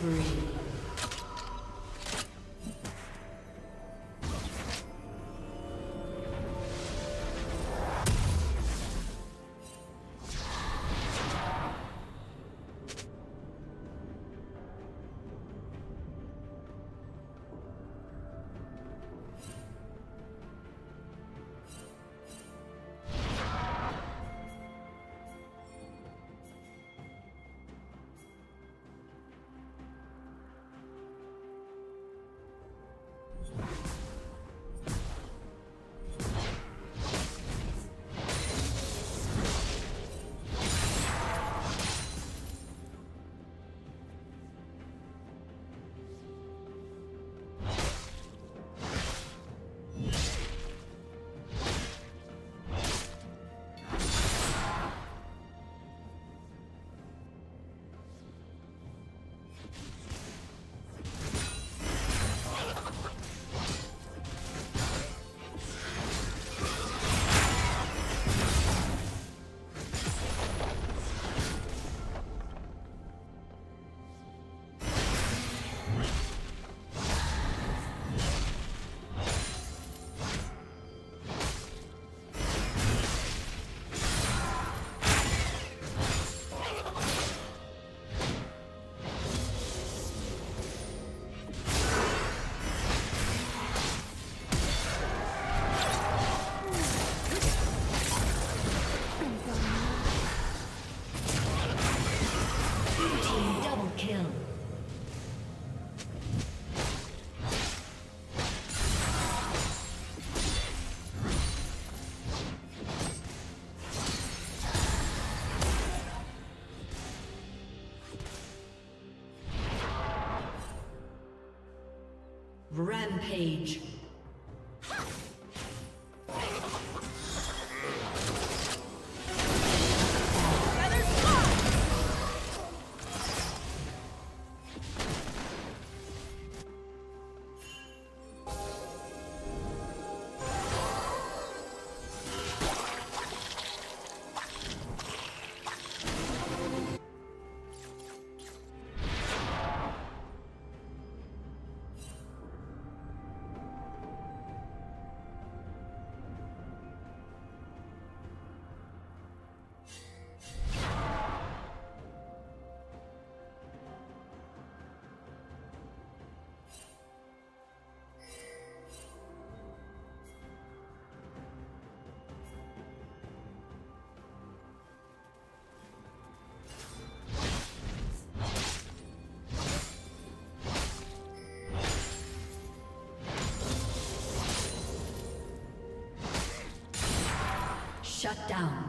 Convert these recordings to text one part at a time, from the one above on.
free. Rampage. Shut down.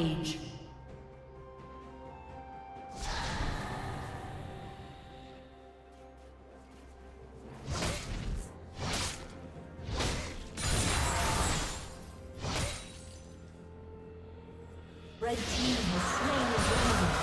Page. Red team has slain the dragon.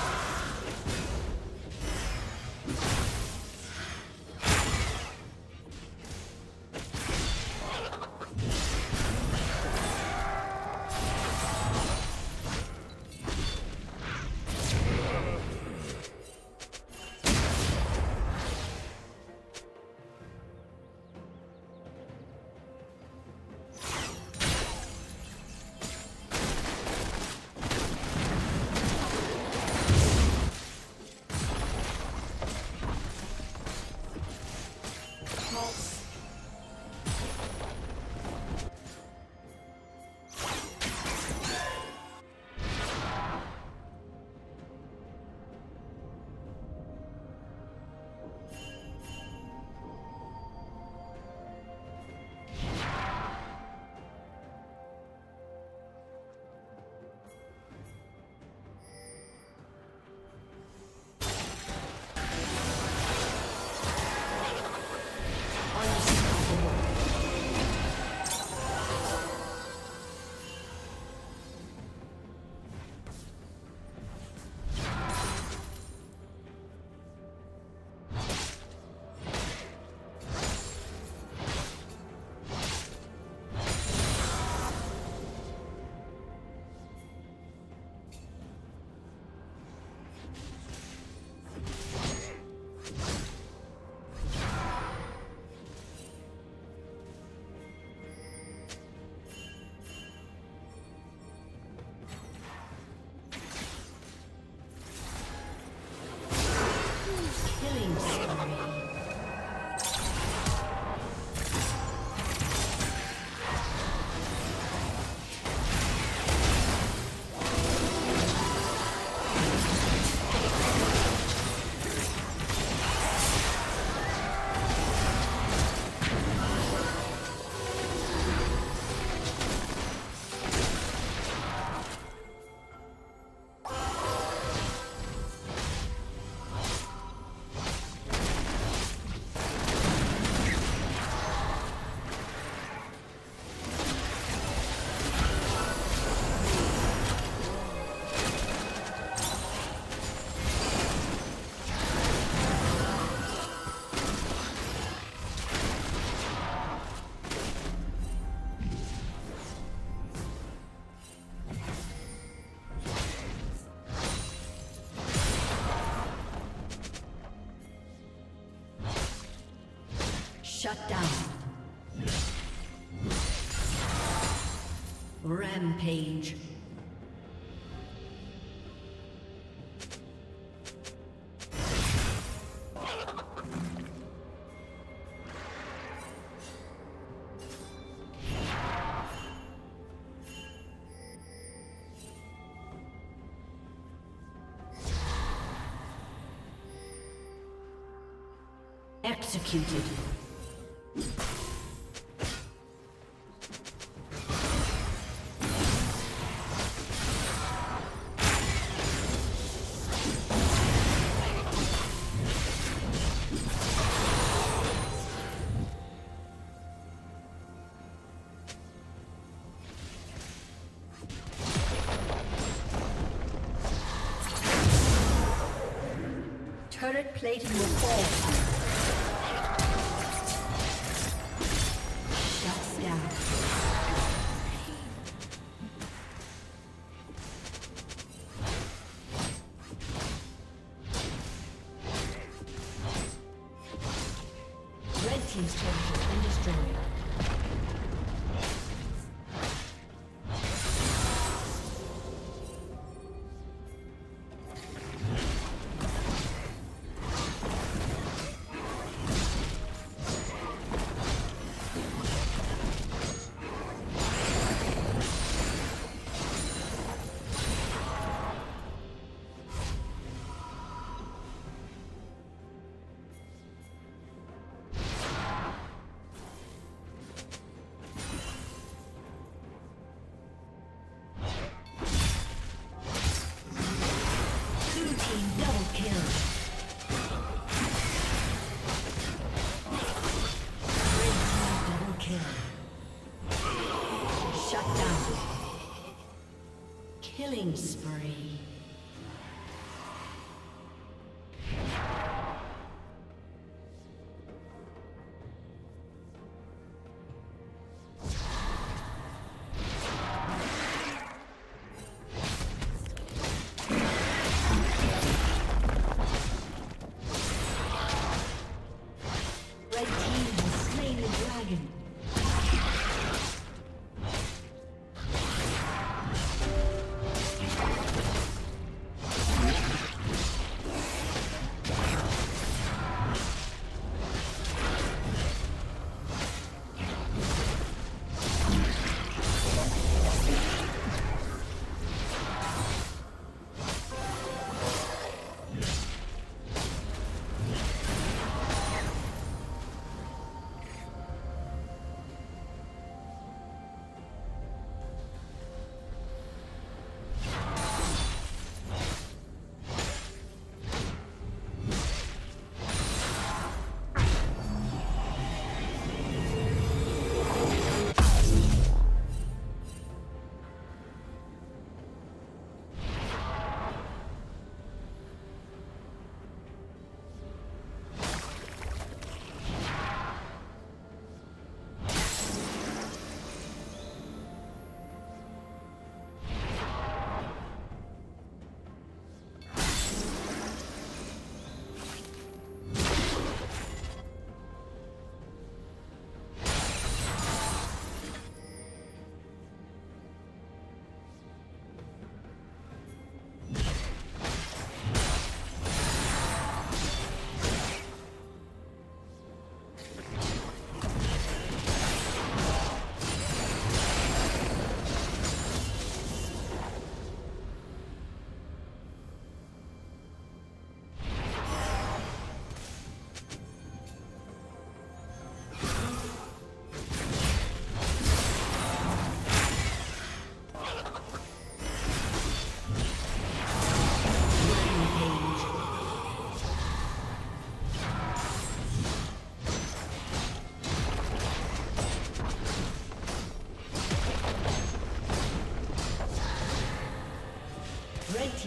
Shut down. Rampage. Executed. Turret plating will fall. Killing spree.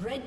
Red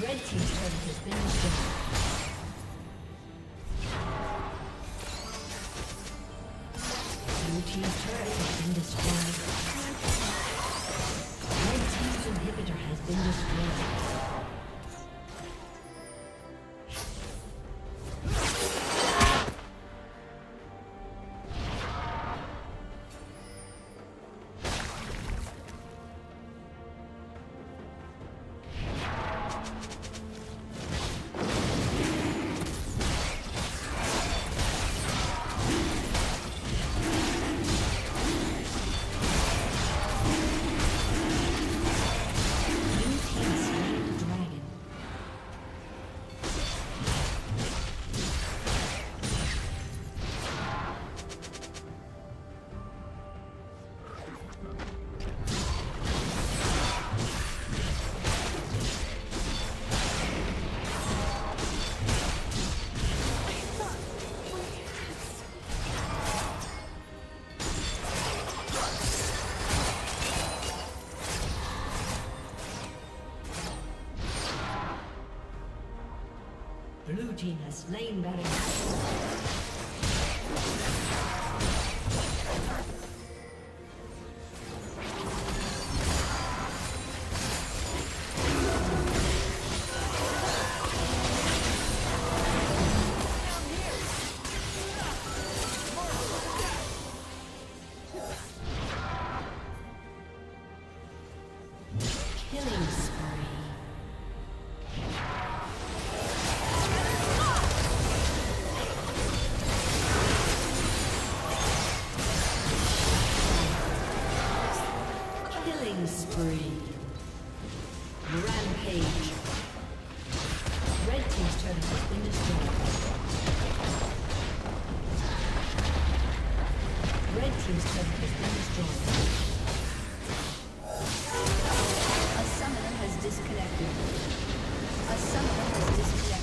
Red team's turret has been destroyed. Blue team's turret has been destroyed. Red team's inhibitor has been destroyed. Blue team has slain Baron. A summoner has disconnected.